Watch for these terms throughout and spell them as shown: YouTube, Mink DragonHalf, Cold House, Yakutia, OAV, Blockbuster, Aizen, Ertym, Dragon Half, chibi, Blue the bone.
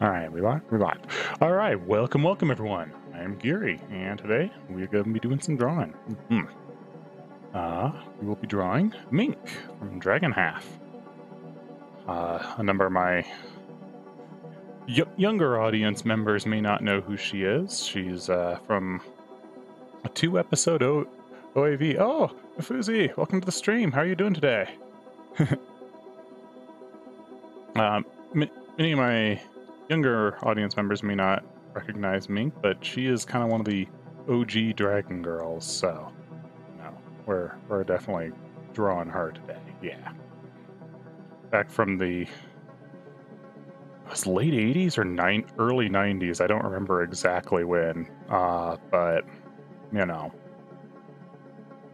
All right, we live. All right, welcome everyone. I am Geary, and today we are going to be doing some drawing. We will be drawing Mink from Dragon Half. A number of my younger audience members may not know who she is. She's from a 2-episode OAV. Oh, Fuzi, welcome to the stream. How are you doing today? Many of my younger audience members may not recognize Mink, but she is kind of one of the OG Dragon Girls, so no, we're definitely drawing her today. Yeah, back from the late 80s or early 90s. I don't remember exactly when, but you know,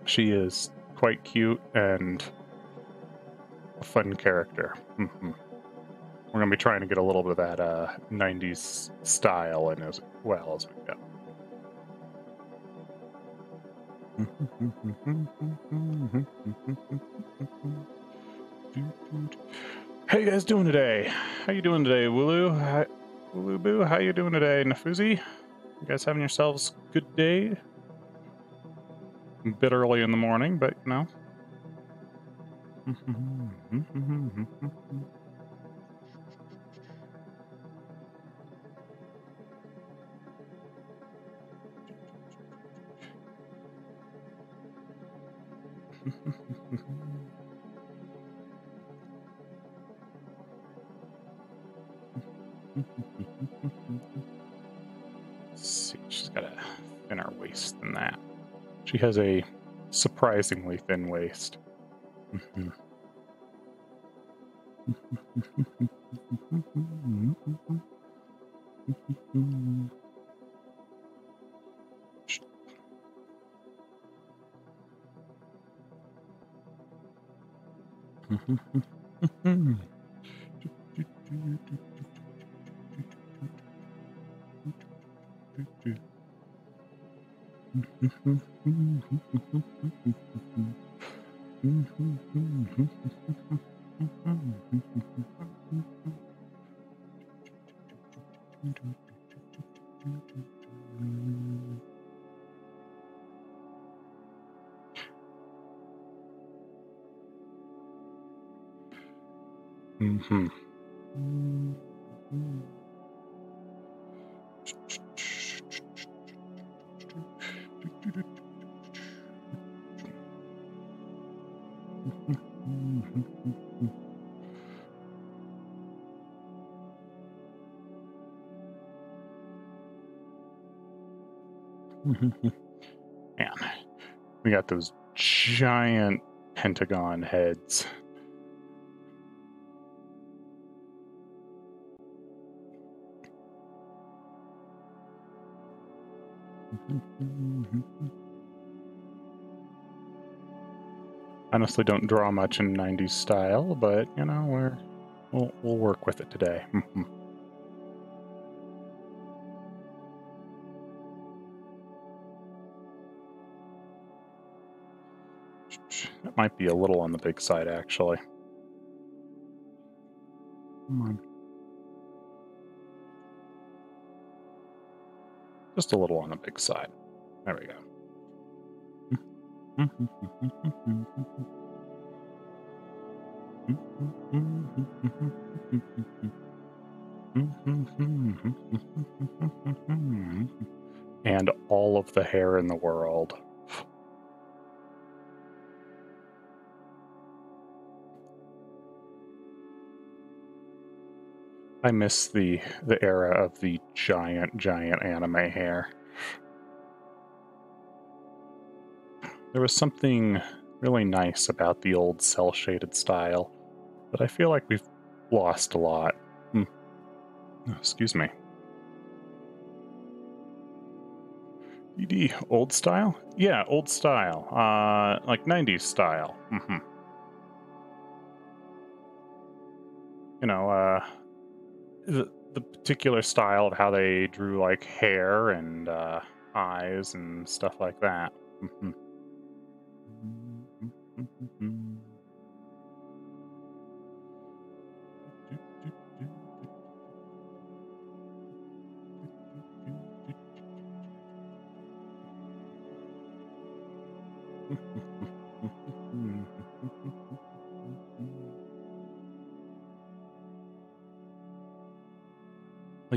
she is quite cute and a fun character. We're going to be trying to get a little bit of that 90s style in as well as we go. How you guys doing today? How you doing today, Wulu? Hi, Wulu Boo, how you doing today, Nafuzi? You guys having yourselves a good day? A bit early in the morning, but you know. Let's see, she's got a thinner waist than that. She has a surprisingly thin waist. Man, we got those giant pentagon heads. Honestly, don't draw much in 90s style, but you know, we'll work with it today. That might be a little on the big side, actually. Come on. Just a little on the big side. There we go. And all of the hair in the world. I miss the era of the giant anime hair. There was something really nice about the old cel-shaded style, but I feel like we've lost a lot. Oh, excuse me. ED, old style? Yeah, old style. Like 90s style. You know, the particular style of how they drew like hair and eyes and stuff like that.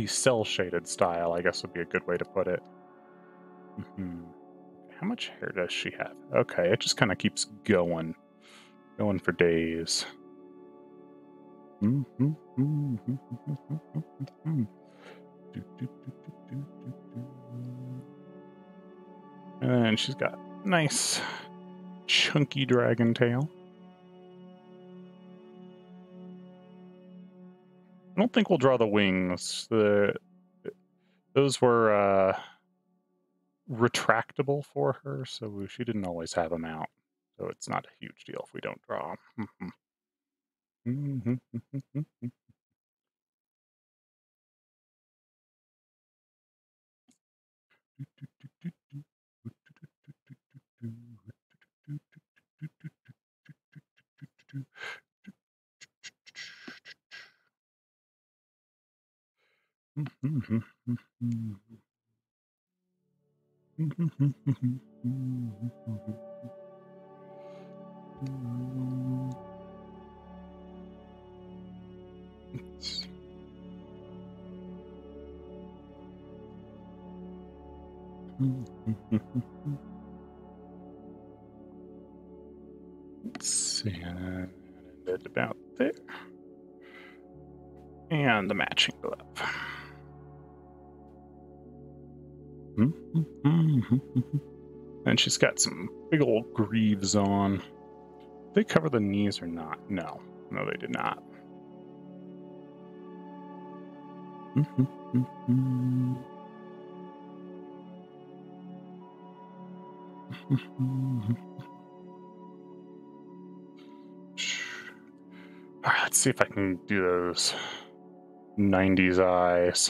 cell-shaded style, I guess would be a good way to put it. Mm-hmm. How much hair does she have? Okay, it just kind of keeps going. Going for days. And she's got nice, chunky dragon tail. I don't think we'll draw the wings. Those were retractable for her, so she didn't always have them out. So it's not a huge deal if we don't draw them. Let's see, and it about there. And the matching glove. And she's got some big old greaves on. Did they cover the knees or not? No. No, they did not. All right, let's see if I can do those 90s eyes.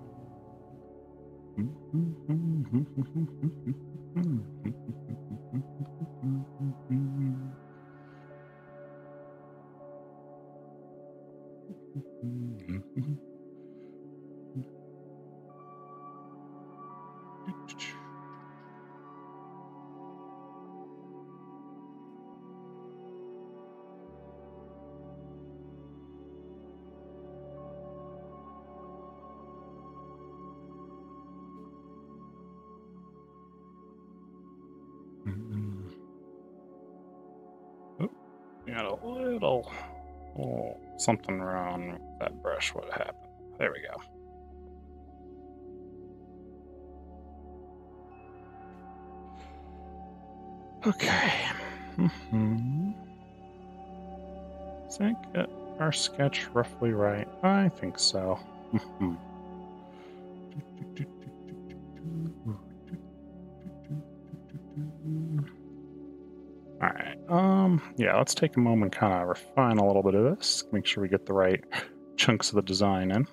Oh, something wrong with that brush. What happened? There we go. Okay. Does that get our sketch roughly right? I think so. Yeah, let's take a moment and kind of refine a little bit of this. Make sure we get the right chunks of the design in.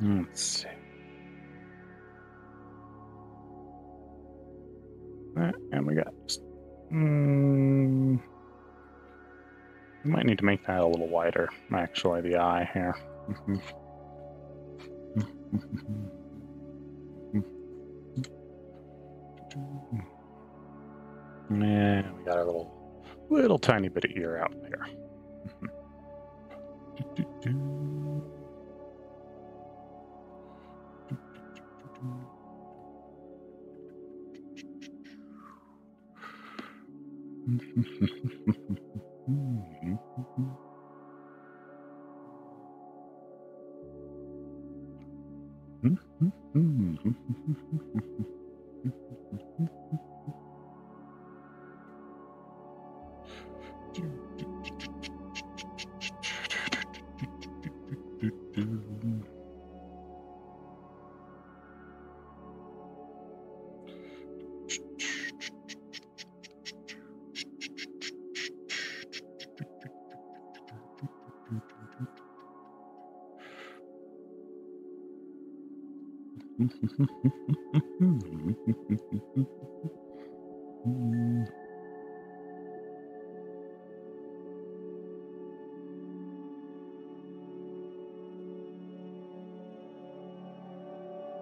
Let's see. All right, and we got... we might need to make that a little wider, actually, the eye here. And we got a little tiny bit of ear out there.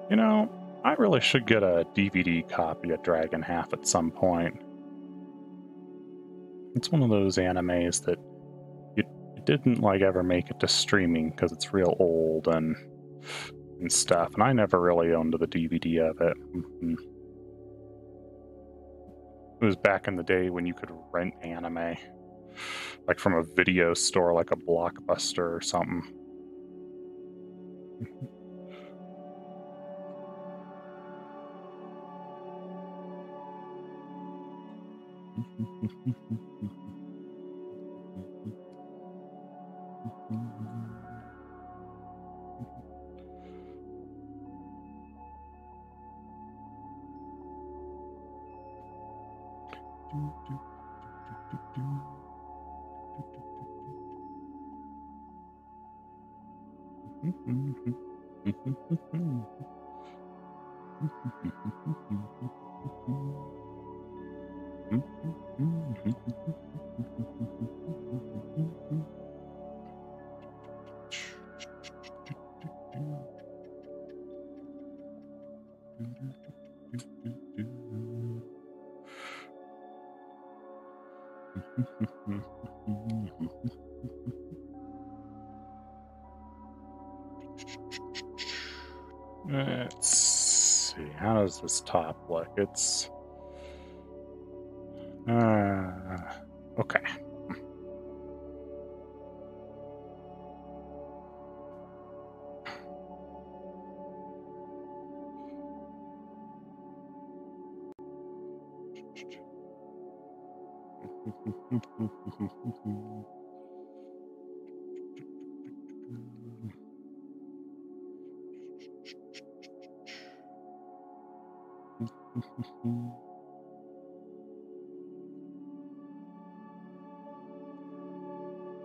You know, I really should get a DVD copy of Dragon Half at some point. It's one of those animes that it didn't like ever make it to streaming because it's real old and stuff, and I never really owned the DVD of it. It was back in the day when you could rent anime, like from a video store, like a Blockbuster or something. Let's see, how does this top look? It's okay.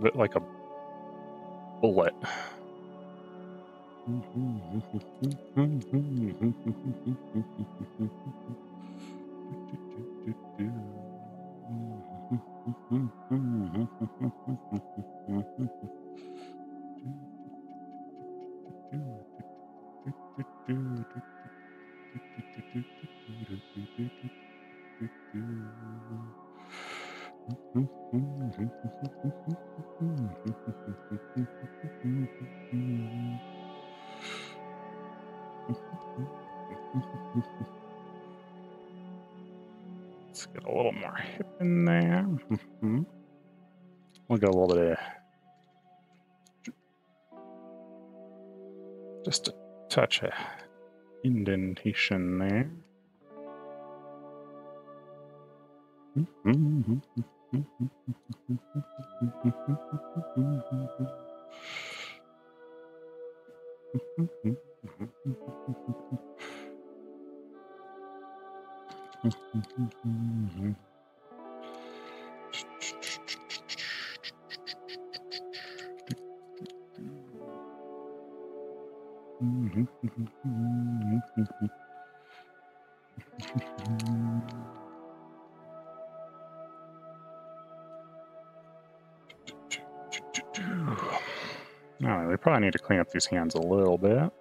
Bit like a bullet. Let's get a little more hip in there. We'll get a little bit of just a touch of indentation there. Alright, we probably need to clean up these hands a little bit.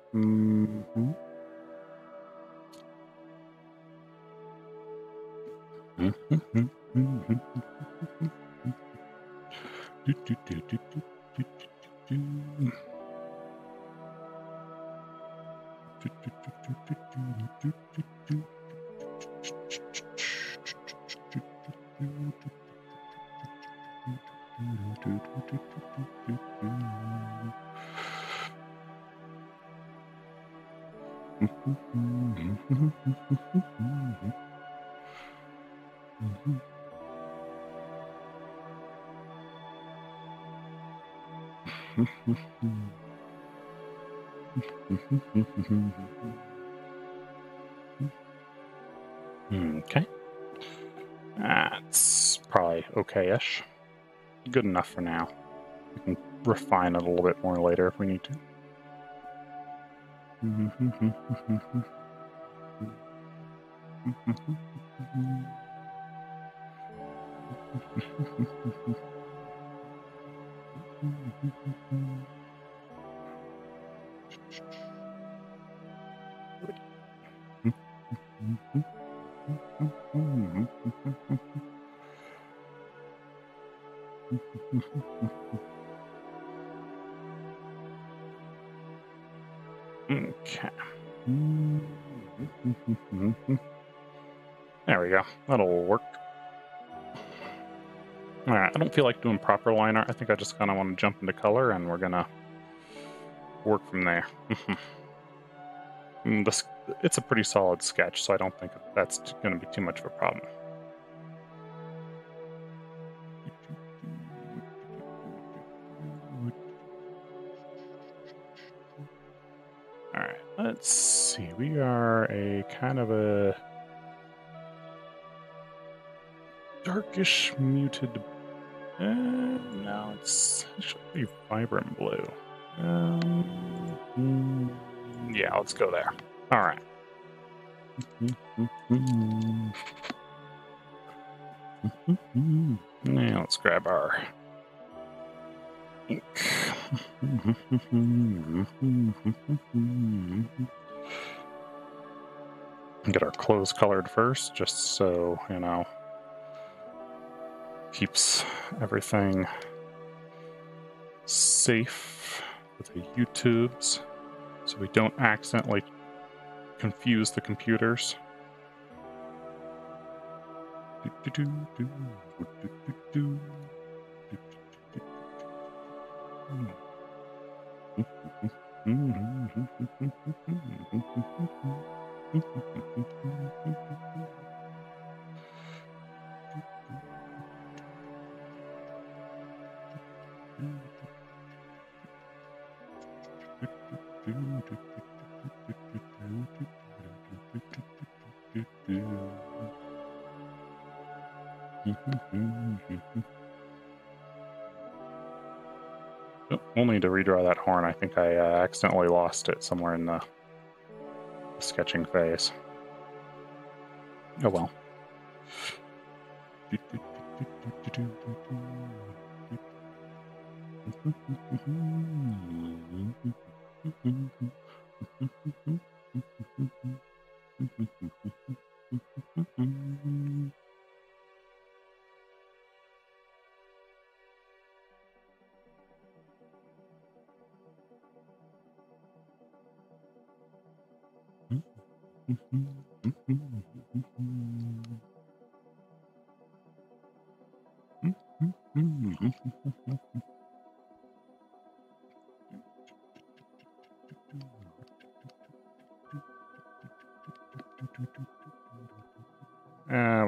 Okay. That's probably okay-ish. Good enough for now. We can refine it a little bit more later if we need to. Okay. There we go. That'll work. Alright, I don't feel like doing proper line art. I think I just kind of want to jump into color and we're going to work from there. It's a pretty solid sketch, so I don't think that's going to be too much of a problem. Let's see, we are a kind of a darkish muted, no, it's actually pretty vibrant blue. Yeah, let's go there. All right. Now let's grab our ink. Get our clothes colored first, just so, you know, keeps everything safe with the YouTubes, so we don't accidentally confuse the computers. We'll need to redraw that horn. I think I accidentally lost it somewhere in the sketching phase. Oh well.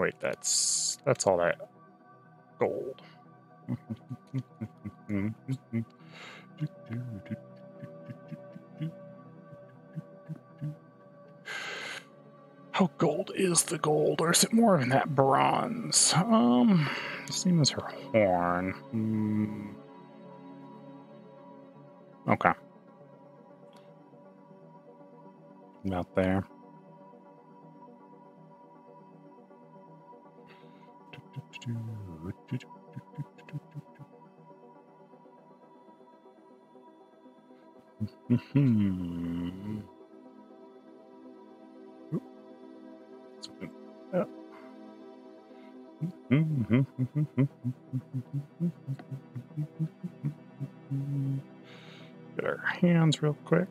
Wait, that's all that gold. How gold is the gold, or is it more than that bronze? Same as her horn. Okay. About there. Get our hands real quick.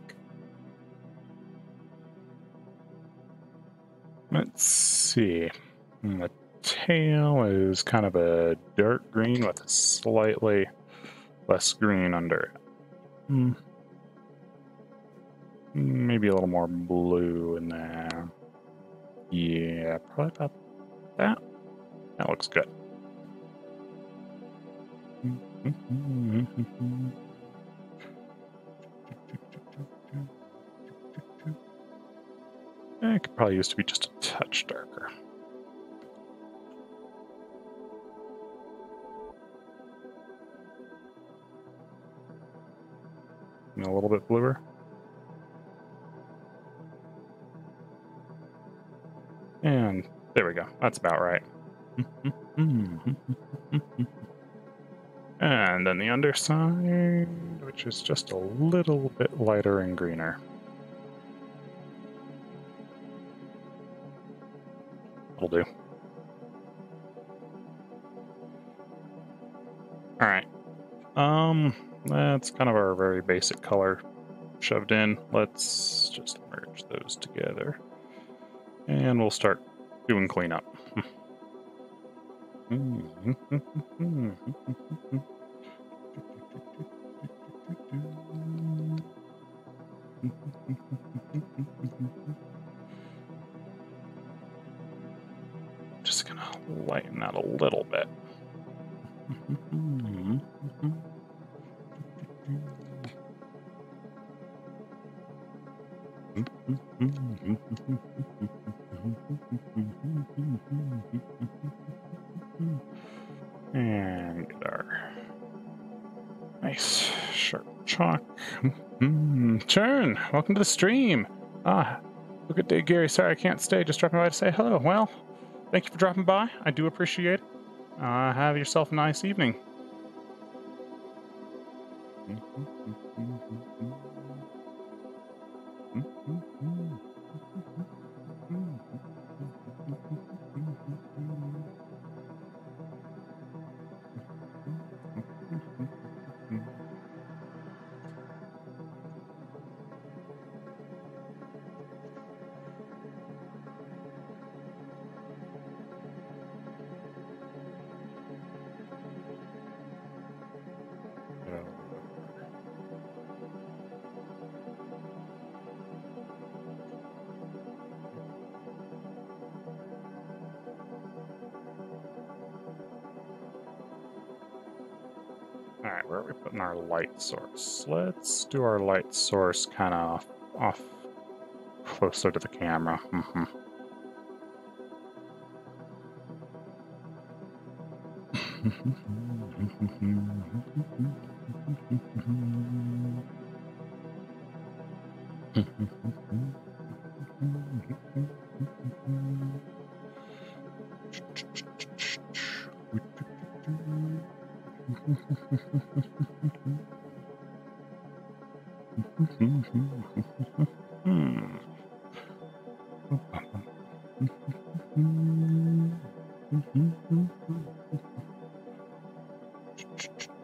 Let's see. The tail is kind of a dark green with a slightly less green under it. Maybe a little more blue in there. Yeah, probably about that. That looks good. It could probably used to be just a touch darker. And a little bit bluer. And there we go. That's about right. And then the underside, which is just a little bit lighter and greener. That'll do. All right. That's kind of our very basic color shoved in. Let's just merge those together. And we'll start doing cleanup. Just gonna lighten that a little bit. And get our nice sharp chalk. Churn, welcome to the stream. Good day, Gary. Sorry I can't stay. Just dropping by to say hello. Well, thank you for dropping by. I do appreciate it. Have yourself a nice evening. Alright, where are we putting our light source? Let's do our light source kind of off closer to the camera.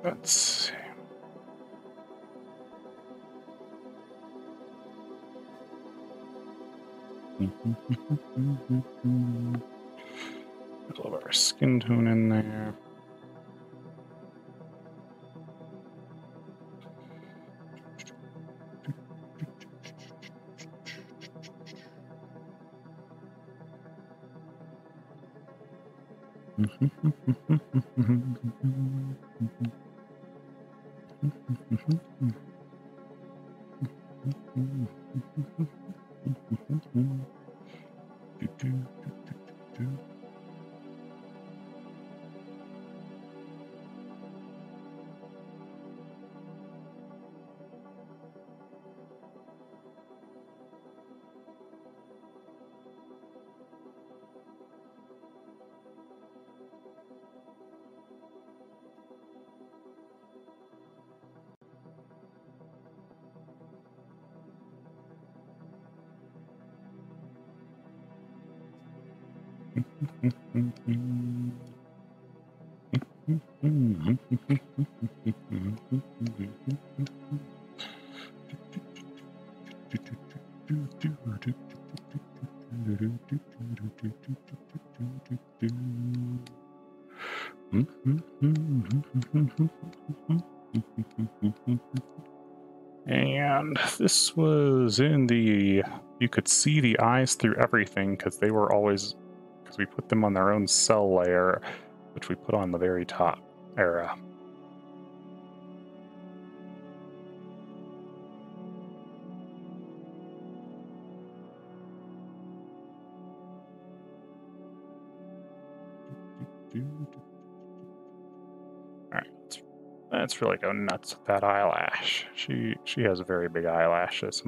Let's see. A little of our skin tone in there. And this was in the, you could see the eyes through everything because they were always, because we put them on their own cell layer, which we put on the very top era. Alright, let's really go nuts with that eyelash. She has very big eyelashes.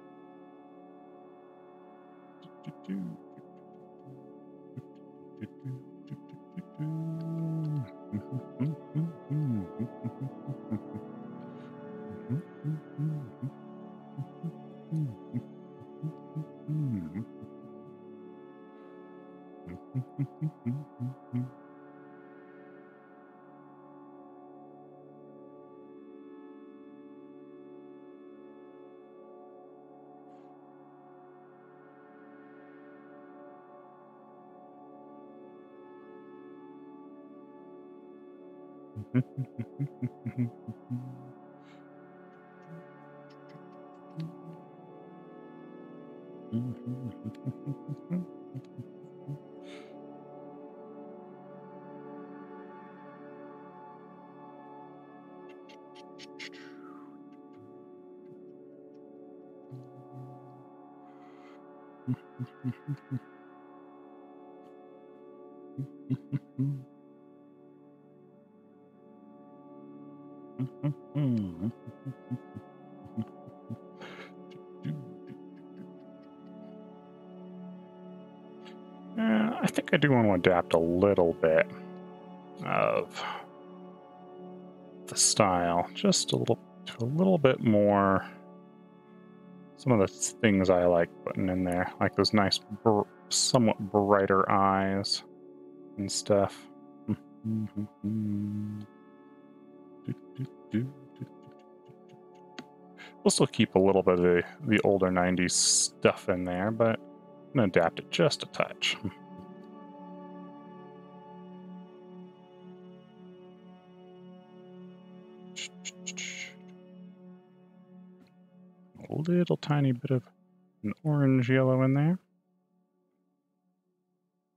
I think I do want to adapt a little bit of the style, just a little bit more. Some of the things I like putting in there, like those nice, somewhat brighter eyes and stuff. We'll still keep a little bit of the older 90s stuff in there, but I'm gonna adapt it just a touch. A little tiny bit of an orange yellow in there.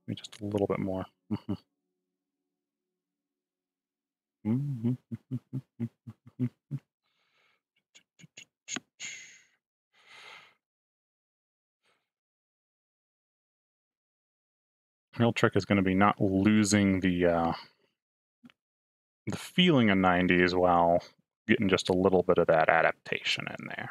Maybe just a little bit more. The real trick is going to be not losing the feeling of 90s while getting just a little bit of that adaptation in there.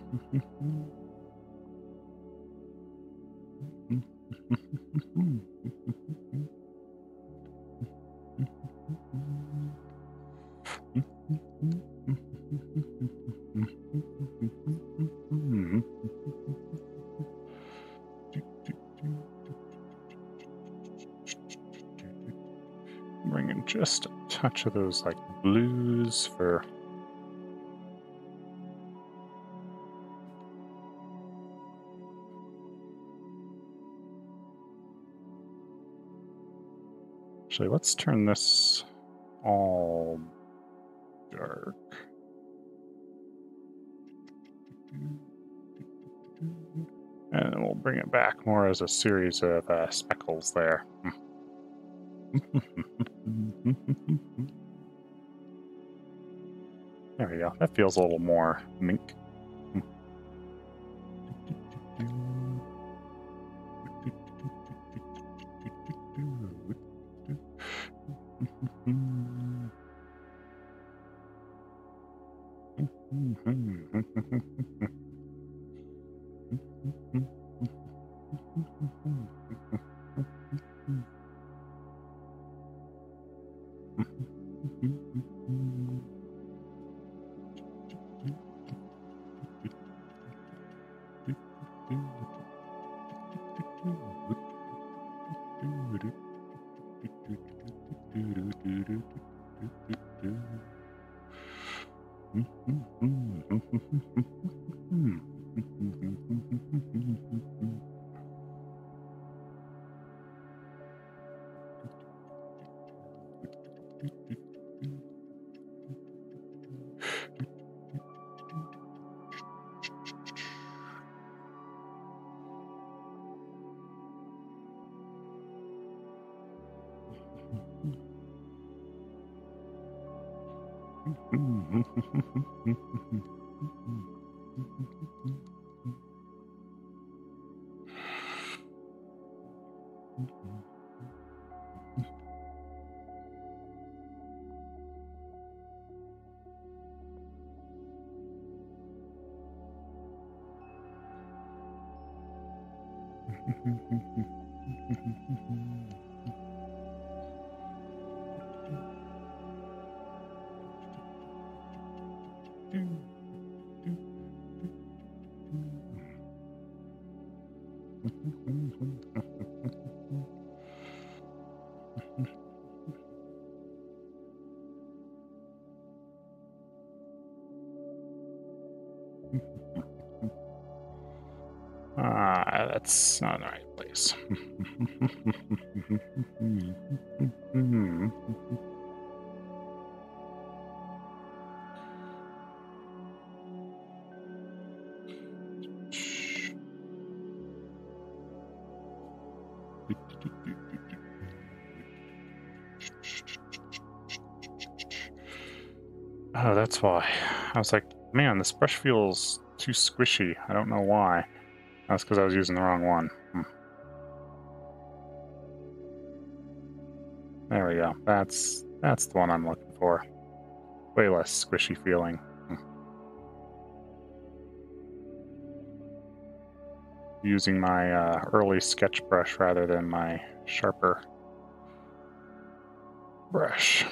Just a touch of those like blues for actually, let's turn this all dark. And we'll bring it back more as a series of speckles there. There we go. That feels a little more mink. That's not the right place. Oh, that's why. I was like, man, this brush feels too squishy. I don't know why. That's because I was using the wrong one. There we go. That's the one I'm looking for. Way less squishy feeling. Using my early sketch brush rather than my sharper brush.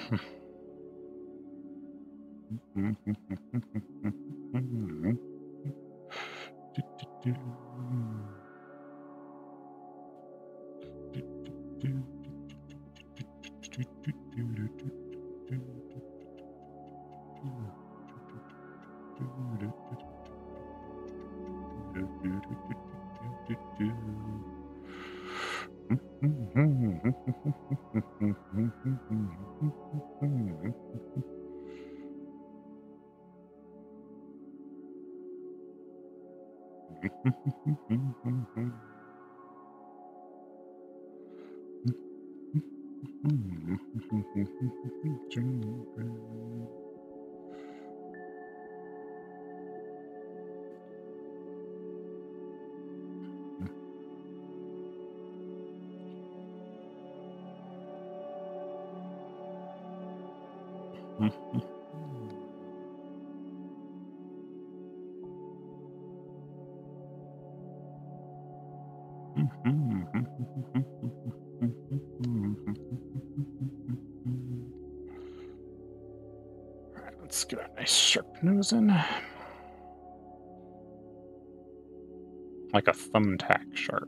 Like a thumbtack sharp.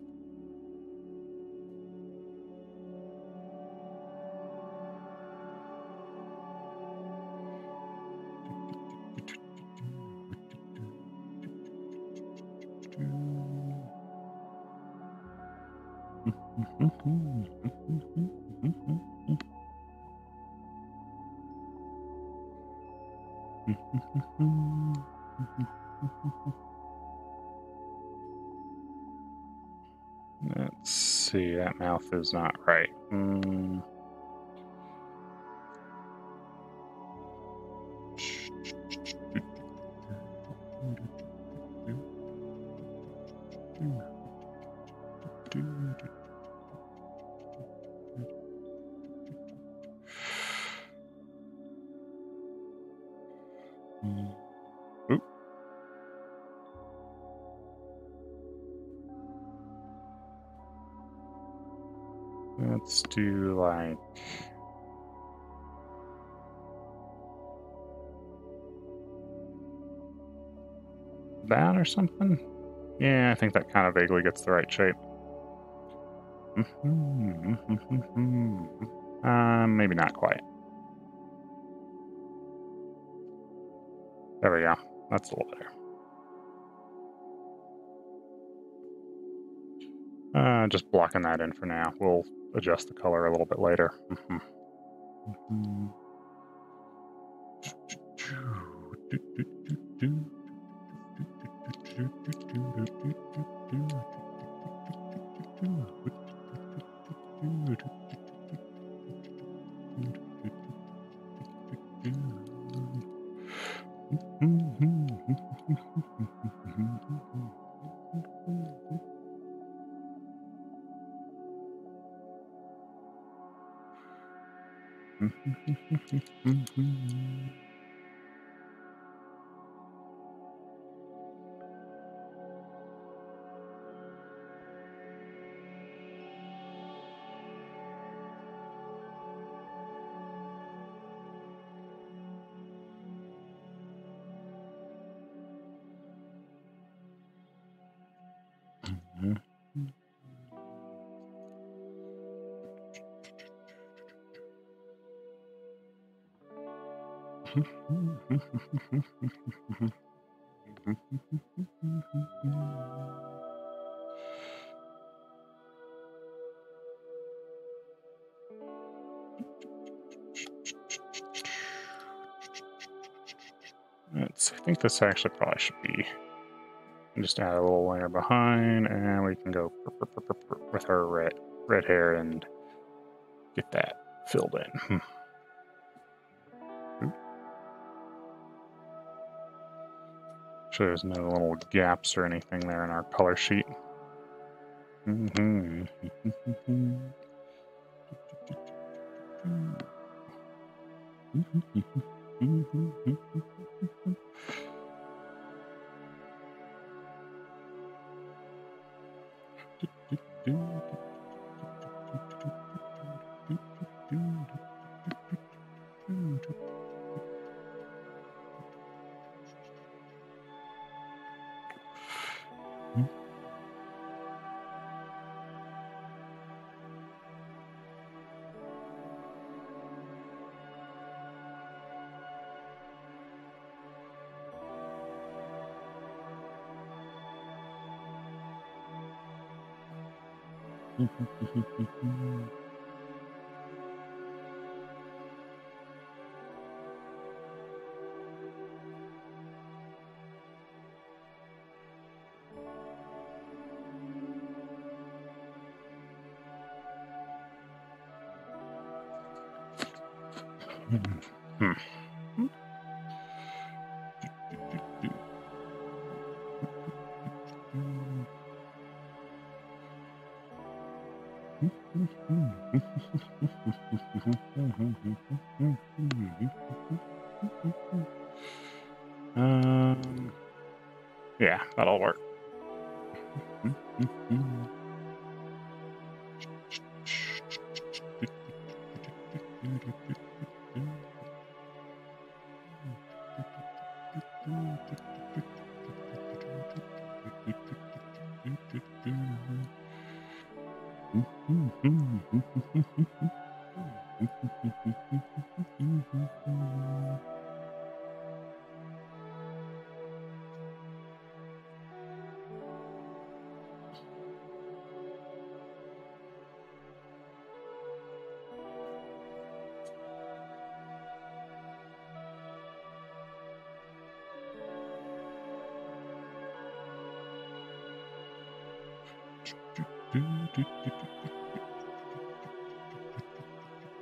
see, that mouth is not right. Let's do like that or something. Yeah, I think that kind of vaguely gets the right shape. Maybe not quite. There we go. That's a little better. Just blocking that in for now. We'll adjust the color a little bit later. I think this actually probably should be. Just add a little layer behind, and we can go with her red hair and get that filled in. Sure, there's no little gaps or anything there in our color sheet. Yeah, that'll work.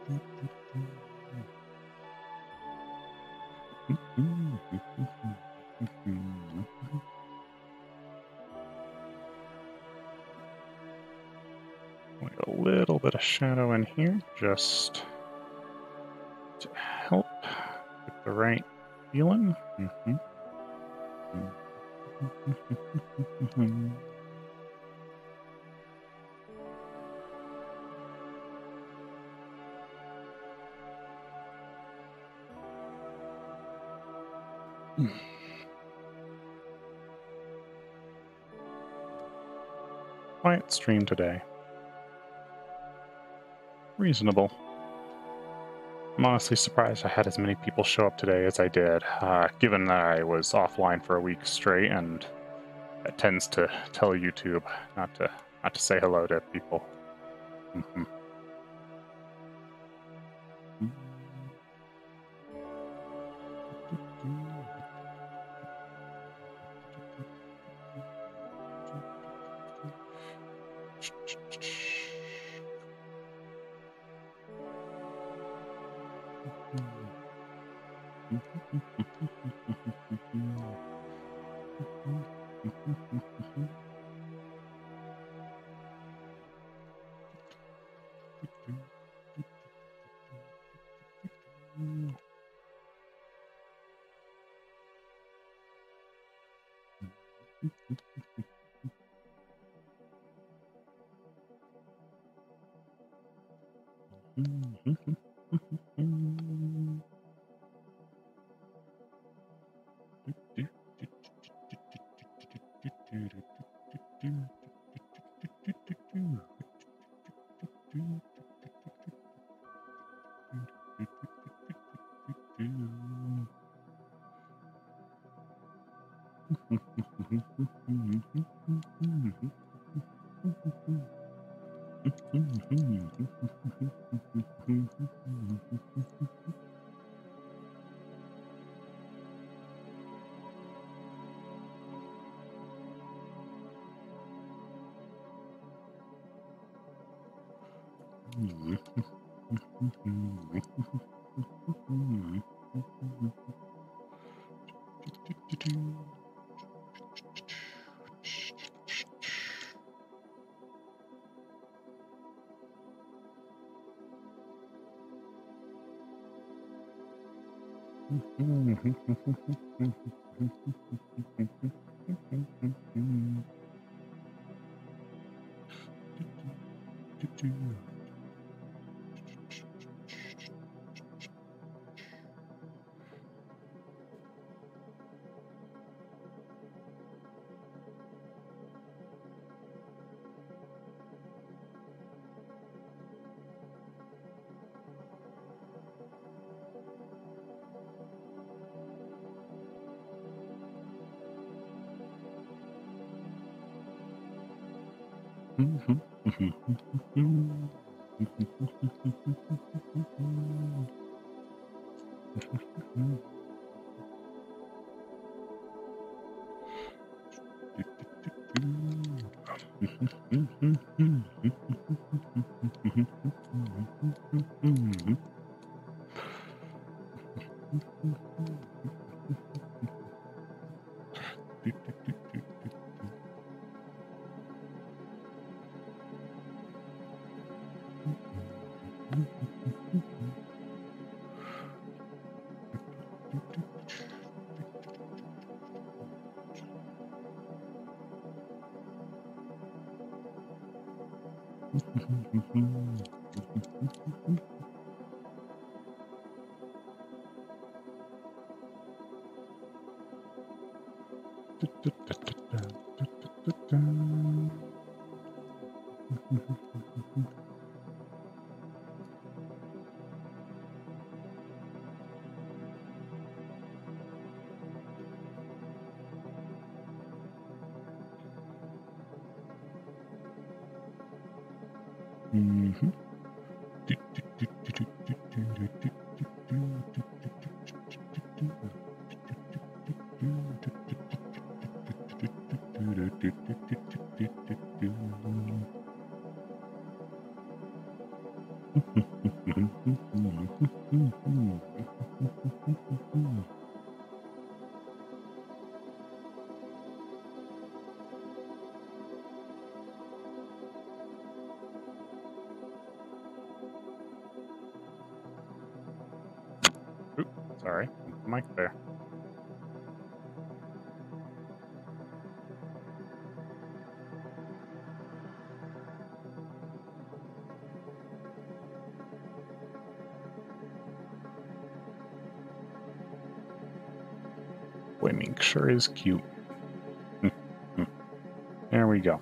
Like a little bit of shadow in here, just to help get the right feeling. Mm-hmm. Quiet stream today. Reasonable. I'm honestly surprised I had as many people show up today as I did, given that I was offline for a week straight, and that tends to tell YouTube not to say hello to people. Mm-hmm. Oops, sorry, the mic there. Wimink sure is cute. There we go.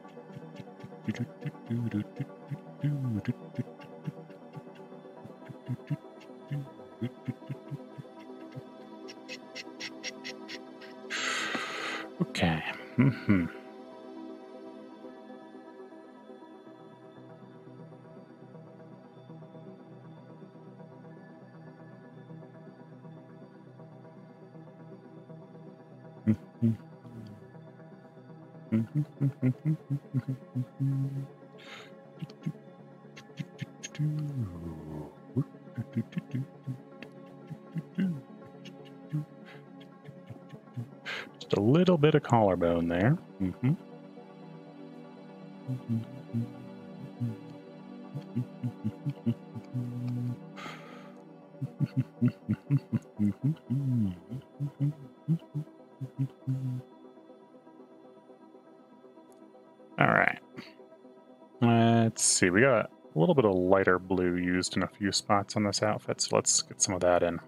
Okay. Just a little bit of collarbone there. We got a little bit of lighter blue used in a few spots on this outfit, so let's get some of that in.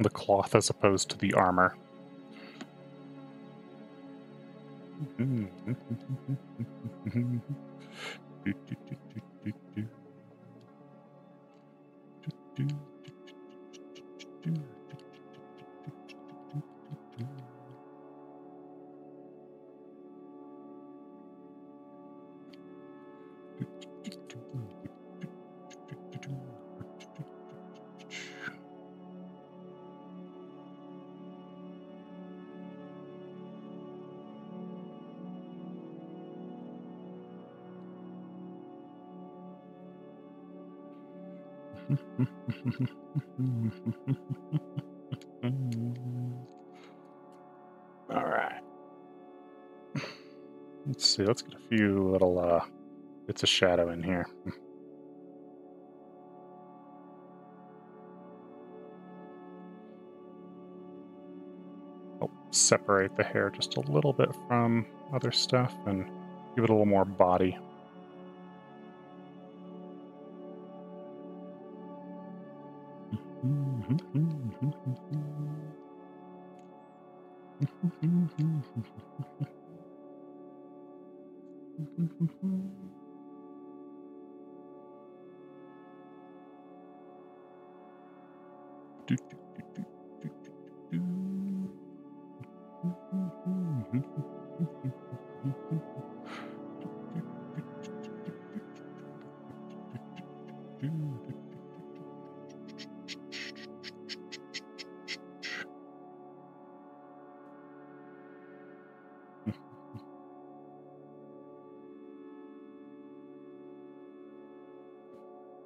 The cloth as opposed to the armor. All right. Let's see. Let's get a few little bits of shadow in here. I'll separate the hair just a little bit from other stuff and give it a little more body.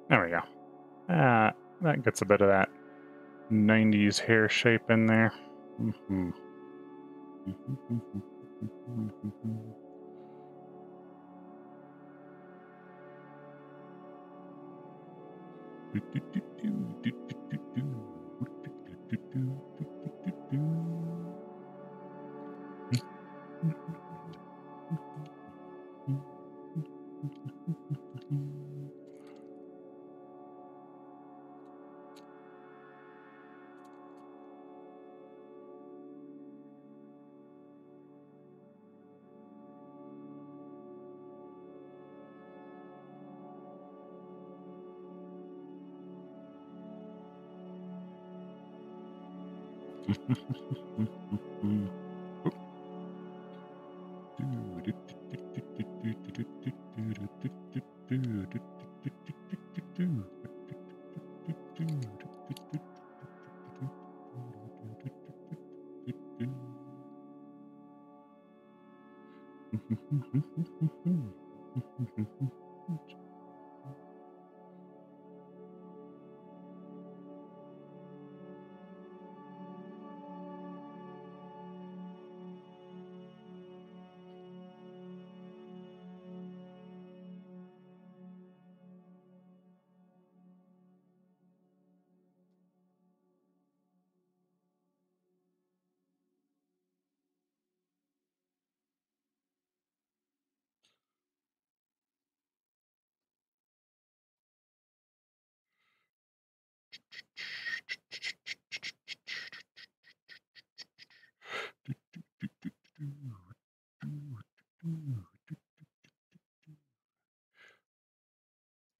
There we go. That gets a bit of that 90s hair shape in there.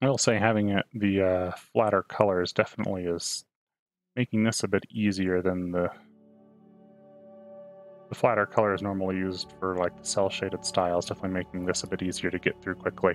I will say having it, the flatter colors definitely is making this a bit easier than the flatter colors normally used for like the cell shaded styles. Definitely making this a bit easier to get through quickly.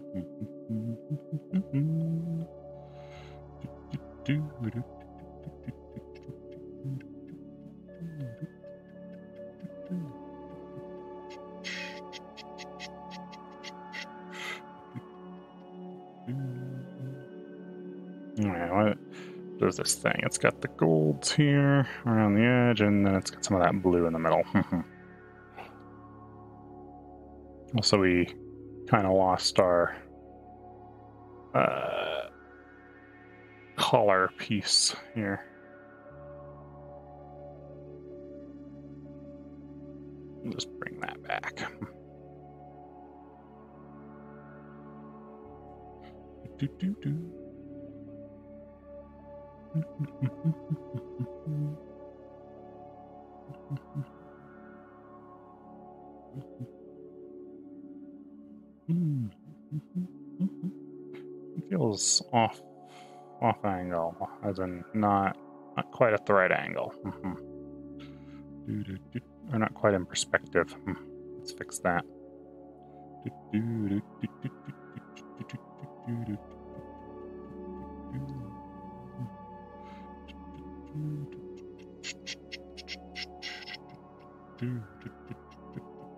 There's this thing. It's got the golds here around the edge, and then it's got some of that blue in the middle. Also, we kind of lost our collar piece here. We'll just bring that back. It feels off angle, as in not quite at the right angle. Or not quite in perspective. Let's fix that. Oh,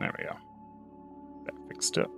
there we go. That fixed up.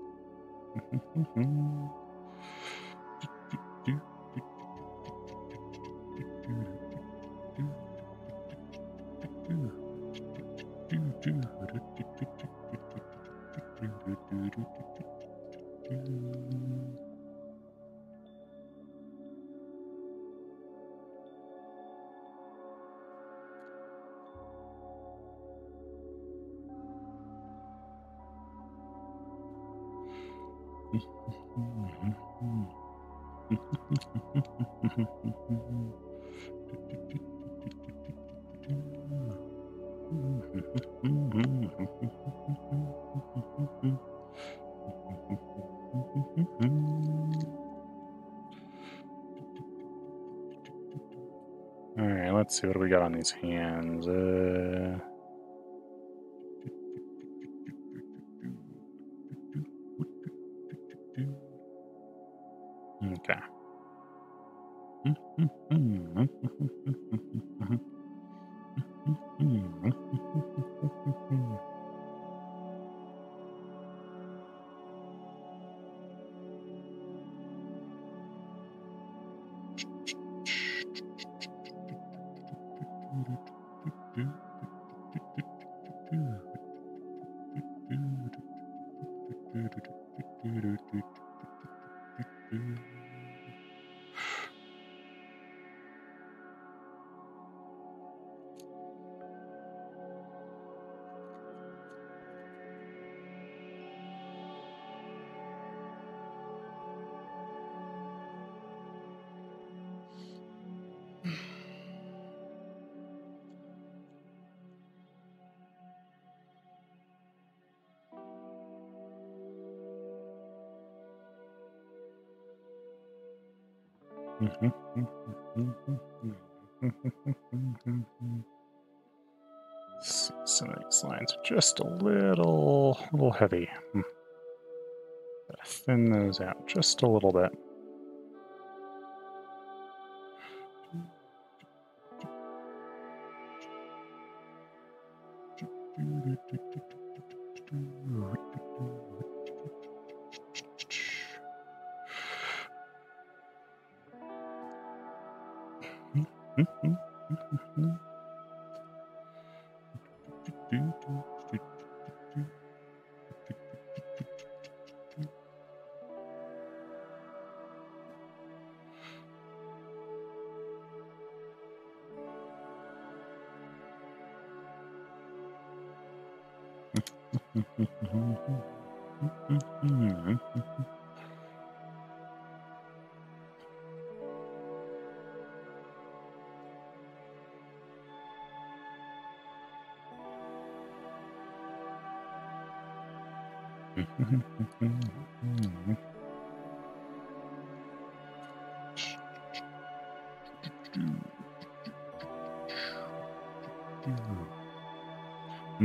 Let's see what we got on these hands. Okay. Some of these lines are just a little heavy. Gotta thin those out just a little bit.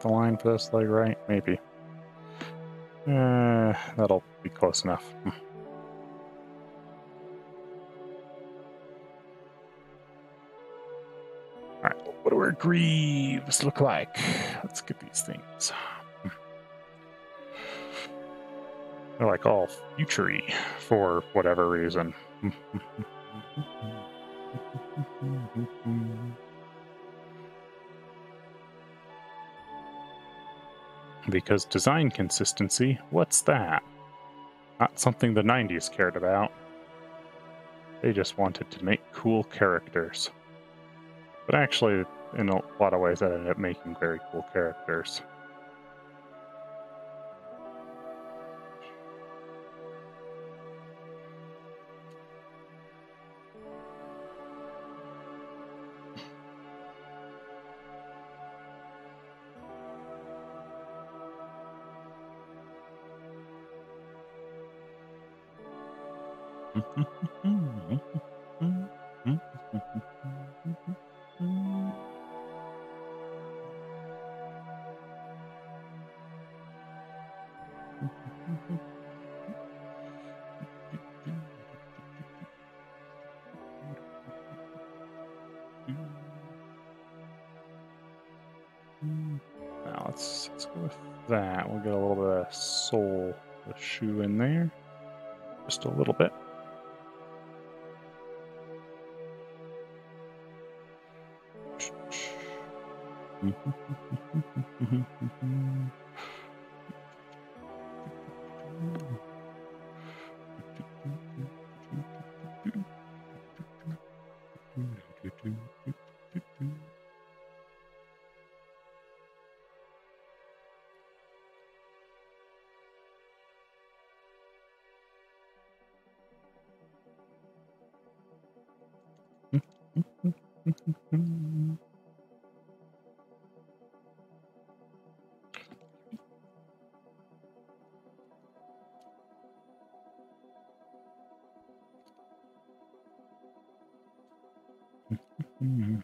The line for this leg right? Maybe. That'll be close enough. Alright, what do our greaves look like? Let's get these things. They're like all future-y for whatever reason. Because design consistency, what's that? Not something the 90s cared about. They just wanted to make cool characters. But actually, in a lot of ways, I ended up making very cool characters.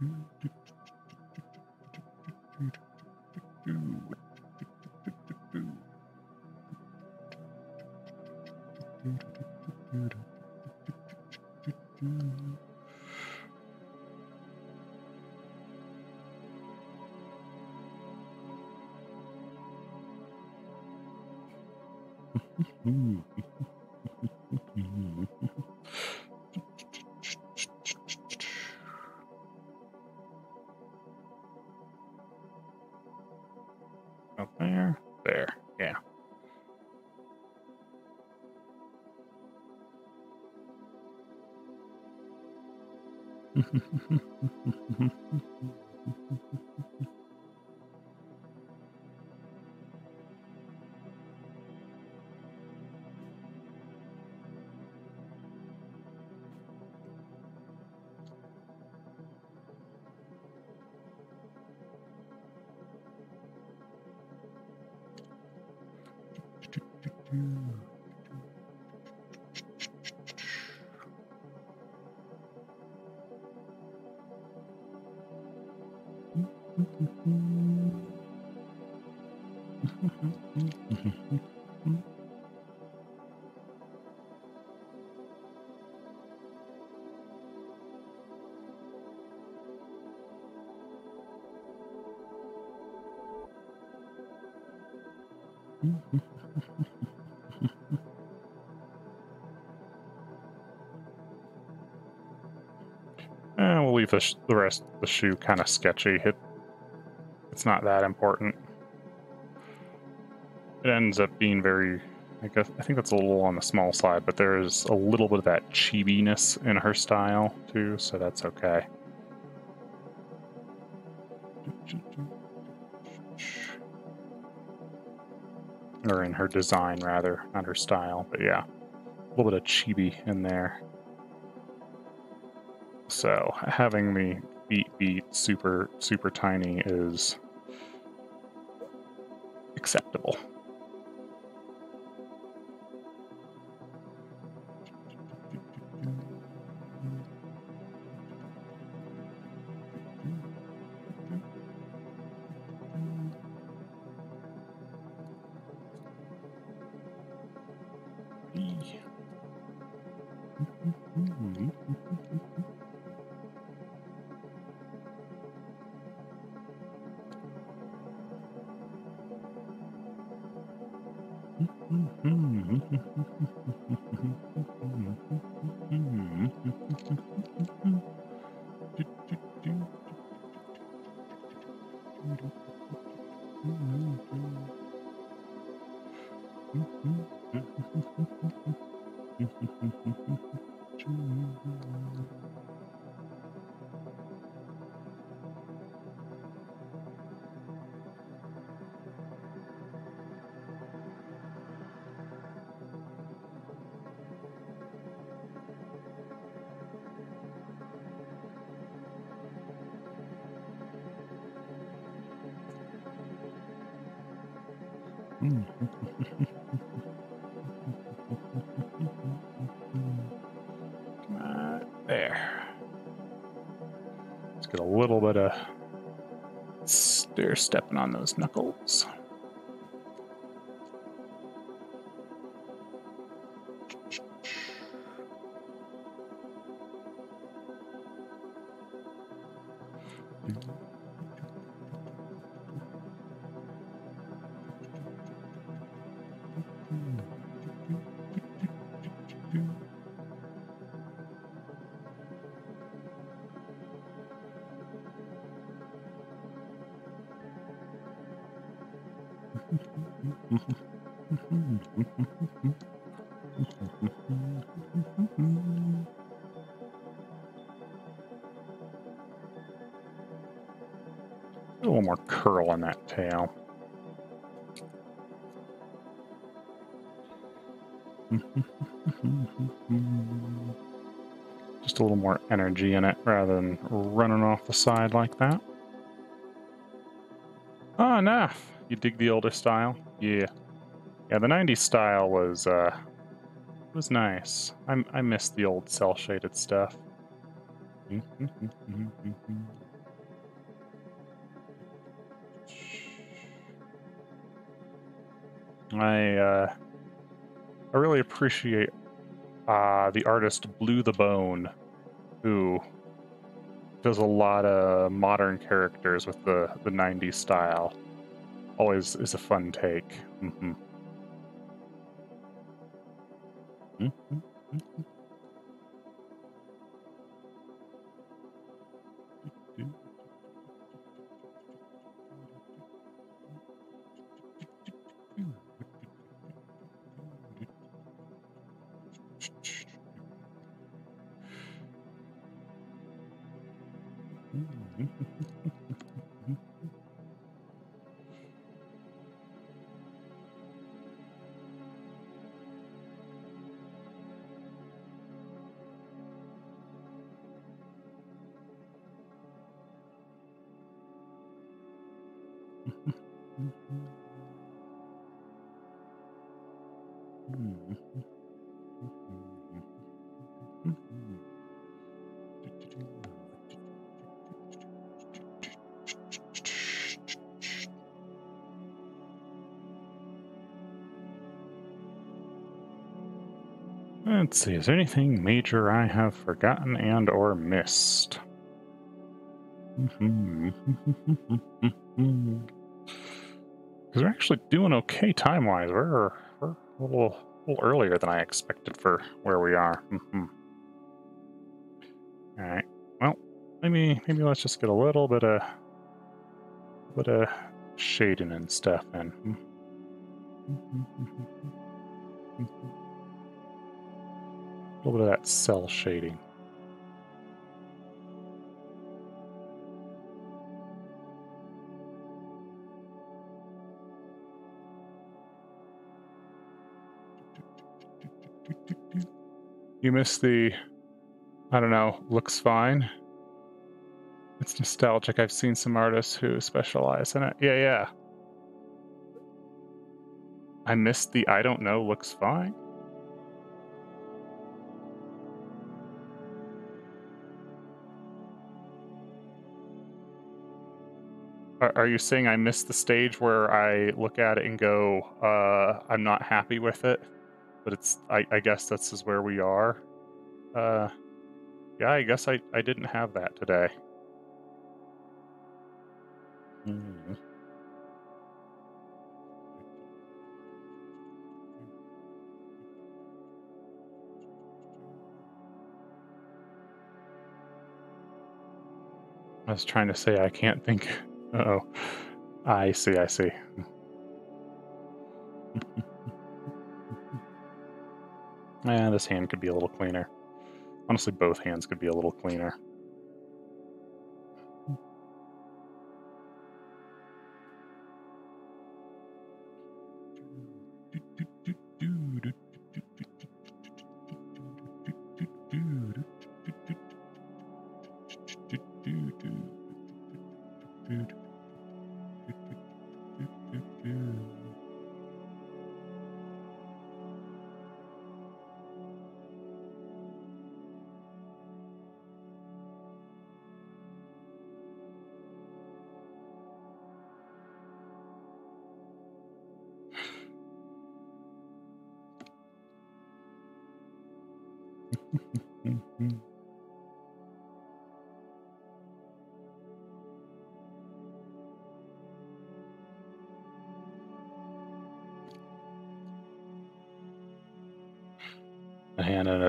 And we'll leave the rest of the shoe kind of sketchy. It's not that important. It ends up being very, I think that's a little on the small side, but there is a little bit of that chibi-ness in her style too, so that's okay. Or in her design, rather, not her style, but yeah, a little bit of chibi in there. So having the beat super tiny is acceptable. There. Let's get a little bit of stair-stepping on those knuckles. On that tail. Just a little more energy in it rather than running off the side like that. Ah, enough! You dig the older style? Yeah. Yeah, the 90s style was nice. I miss the old cel-shaded stuff. I really appreciate the artist Blue the Bone, who does a lot of modern characters with the 90s style. Always is a fun take. Mm-hmm. Mm-hmm. Mm-hmm. Let's see, is there anything major I have forgotten and or missed? Because we're actually doing okay time-wise. We're a little earlier than I expected for where we are. All right. Well, maybe let's just get a little bit of shading and stuff in. A little bit of that cell shading. You miss the, I don't know, looks fine. It's nostalgic. I've seen some artists who specialize in it. Yeah. I missed the I don't know, looks fine. Are you saying I missed the stage where I look at it and go, I'm not happy with it? But it's, I guess this is where we are. Yeah, I guess I didn't have that today. I was trying to say I can't think. Uh-oh. I see. Yeah, this hand could be a little cleaner. Honestly, both hands could be a little cleaner.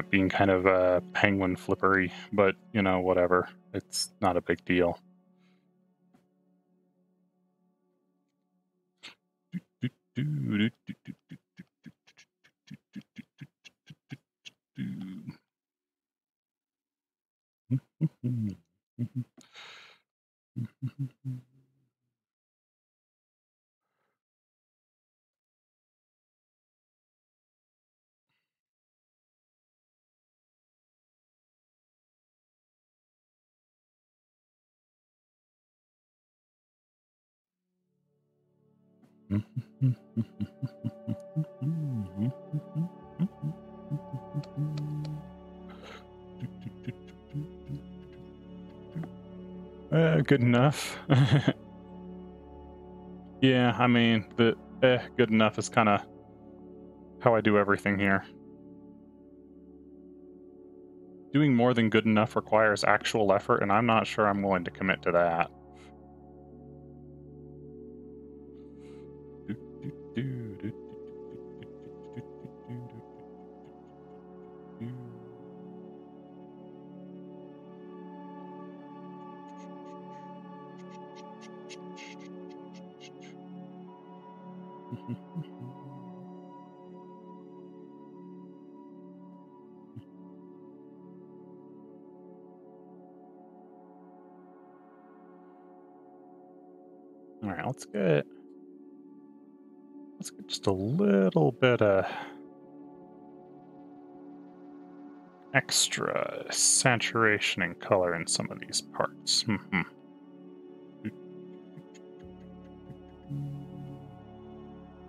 Being kind of penguin flippery, but you know, whatever, it's not a big deal. Good enough. Yeah, I mean, the good enough is kind of how I do everything here. Doing more than good enough requires actual effort, and I'm not sure I'm willing to commit to that. Alright, let's get just a little bit of extra saturation and color in some of these parts. Mm-hmm.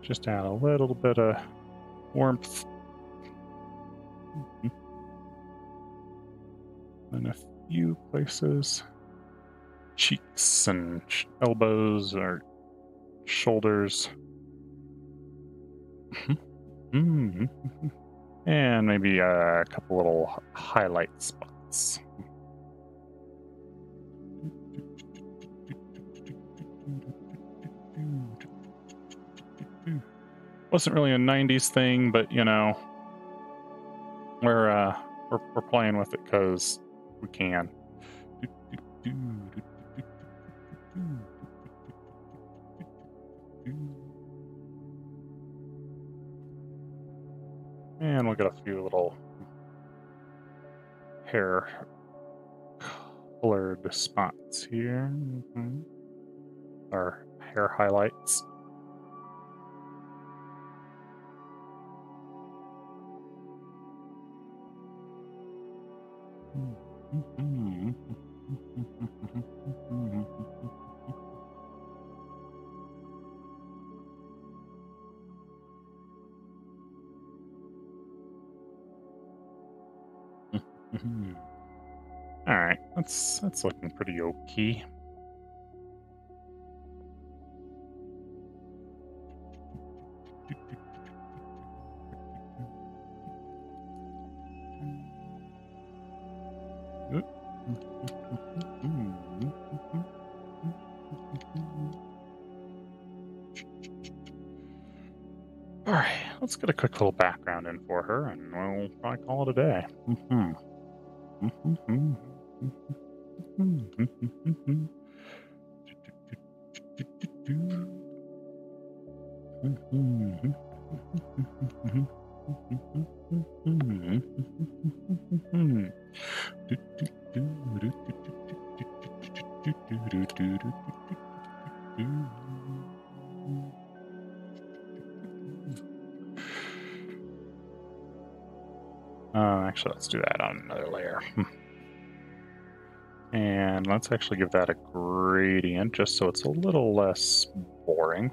Just add a little bit of warmth. Mm-hmm. And a few places. Cheeks and elbows or shoulders. Mm-hmm. And maybe a couple little highlight spots. Wasn't really a 90s thing, but you know, we're playing with it because we can. And we'll get a few little hair colored spots here. Mm-hmm. Our hair highlights. Mm-hmm. All right, that's looking pretty okay. All right, let's get a quick little background in for her, and we'll probably call it a day. Mm-hmm. Actually, let's do that on another layer. And let's actually give that a gradient just so it's a little less boring.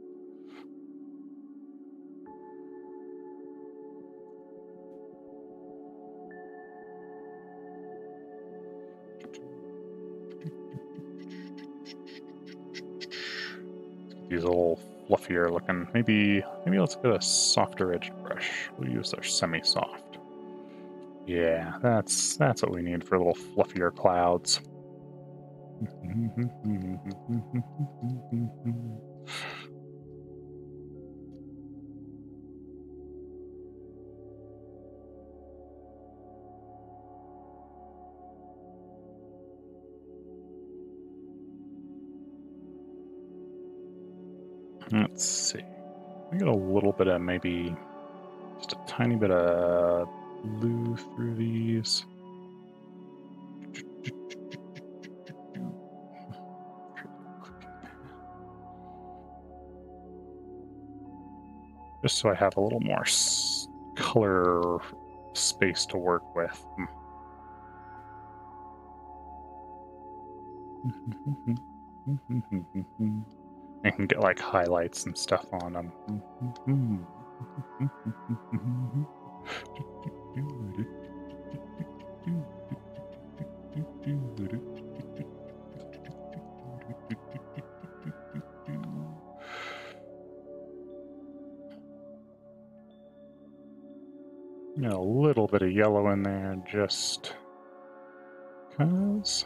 These little fluffier looking. Maybe let's get a softer edge brush. We'll use our semi-soft. Yeah, that's what we need for little fluffier clouds. Let's see. I got a little bit of maybe just a tiny bit of blue through these. Just so I have a little more color space to work with. I can get like highlights and stuff on them. A little bit of yellow in there just cause.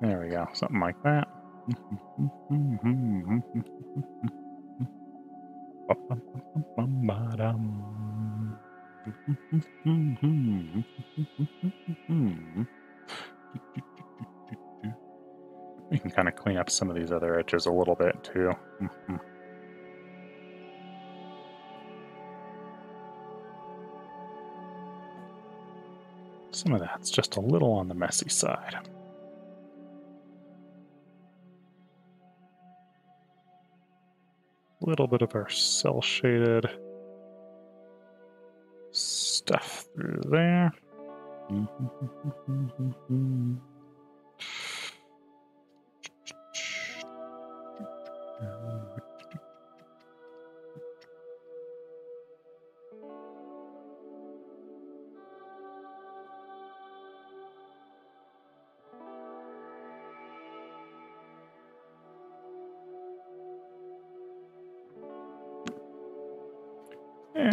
There we go, something like that. We can kind of clean up some of these other edges a little bit too. Some of that's just a little on the messy side. Little bit of our cell shaded stuff through there.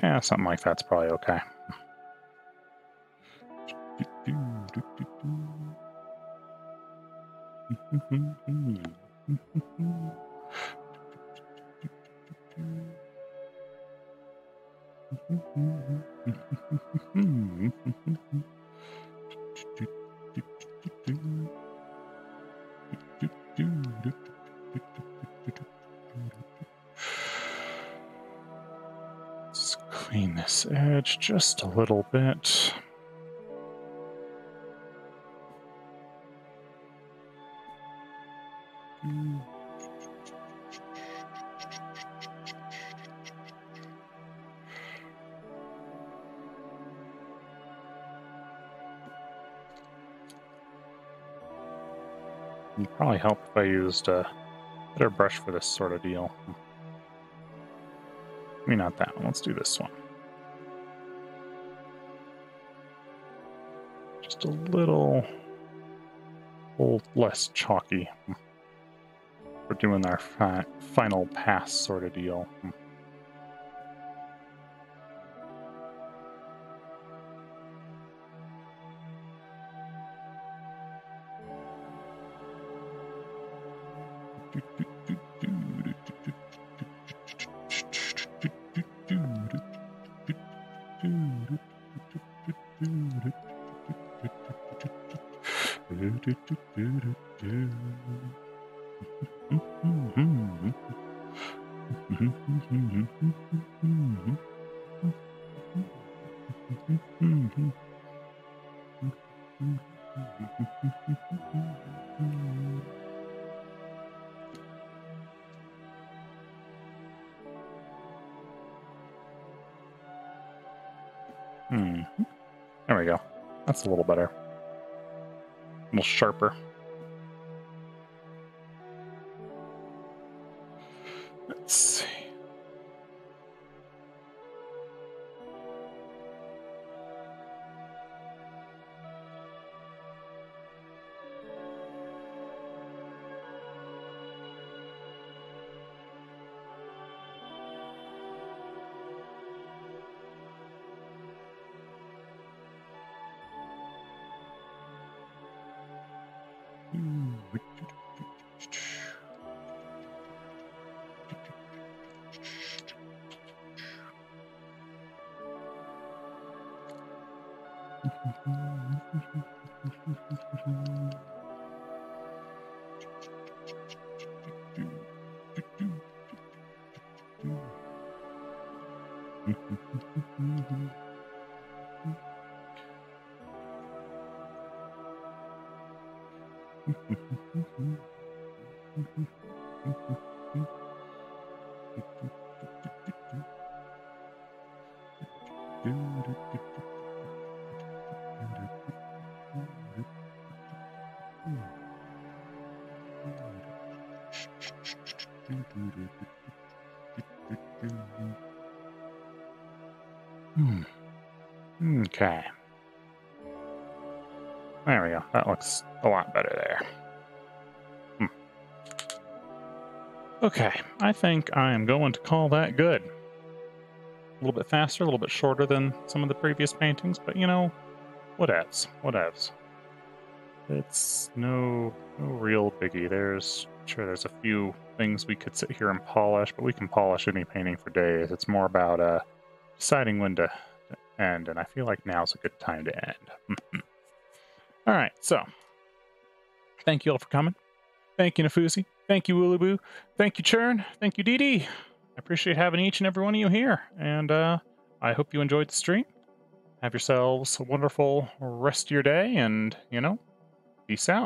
Yeah, something like that's probably okay. Clean this edge just a little bit. It'd probably help if I used a better brush for this sort of deal. Maybe not that one. Let's do this one. Just a little less chalky. We're doing our final pass sort of deal. There we go. That's a little better. A little sharper. Let's see. Okay. There we go. That looks a lot better there. Okay, I think I am going to call that good. A little bit faster, a little bit shorter than some of the previous paintings, but you know, whatevs, whatevs. It's no real biggie. There's a few things we could sit here and polish, but we can polish any painting for days. It's more about deciding when to end, and I feel like now's a good time to end. All right, so thank you all for coming. Thank you, Nafusi. Thank you, Woolaboo. Thank you, Churn. Thank you, DD. I appreciate having each and every one of you here, and I hope you enjoyed the stream. Have yourselves a wonderful rest of your day, and, you know, peace out.